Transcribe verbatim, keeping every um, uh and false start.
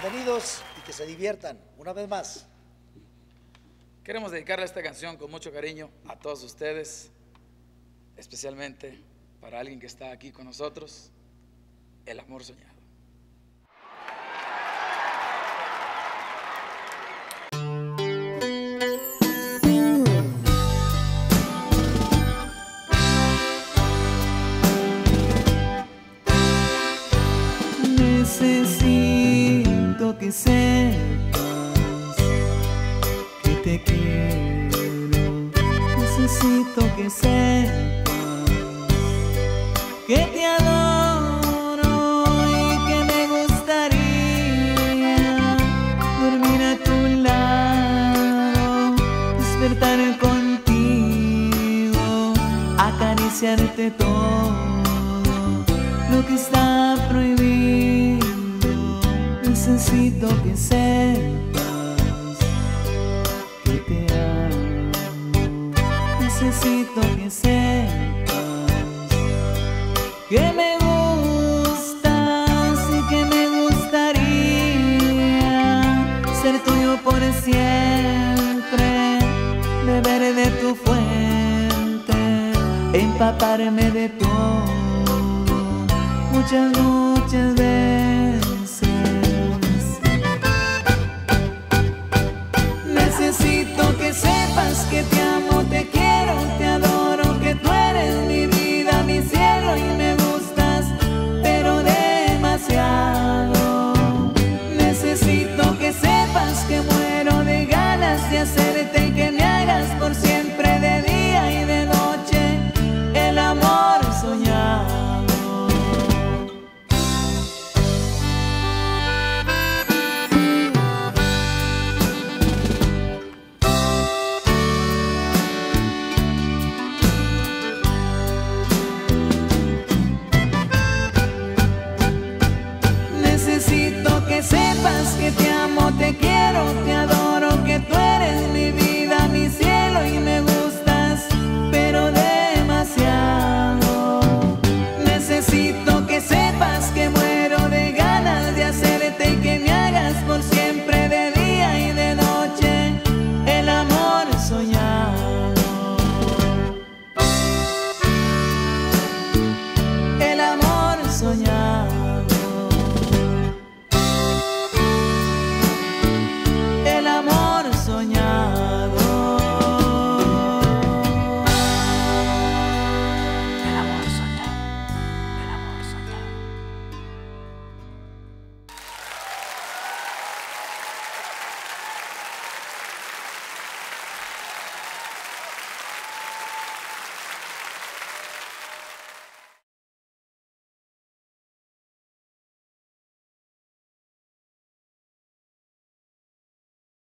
Bienvenidos y que se diviertan una vez más. Queremos dedicarle esta canción con mucho cariño a todos ustedes, especialmente para alguien que está aquí con nosotros, El Amor Soñado. Que sepas que te quiero, necesito que sepas que te adoro y que me gustaría dormir a tu lado, despertar contigo, acariciarte todo lo que está prohibido. Necesito que sepas que te amo. Necesito que sepas que me gustas y que me gustaría ser tuyo por siempre, beber de tu fuente, empaparme de todo muchas, muchas veces. Necesito que sepas que te amo, te quiero, te adoro, que tú eres mi vida, mi cielo y me gustas, pero demasiado. Necesito que sepas que muero de ganas de hacerte y que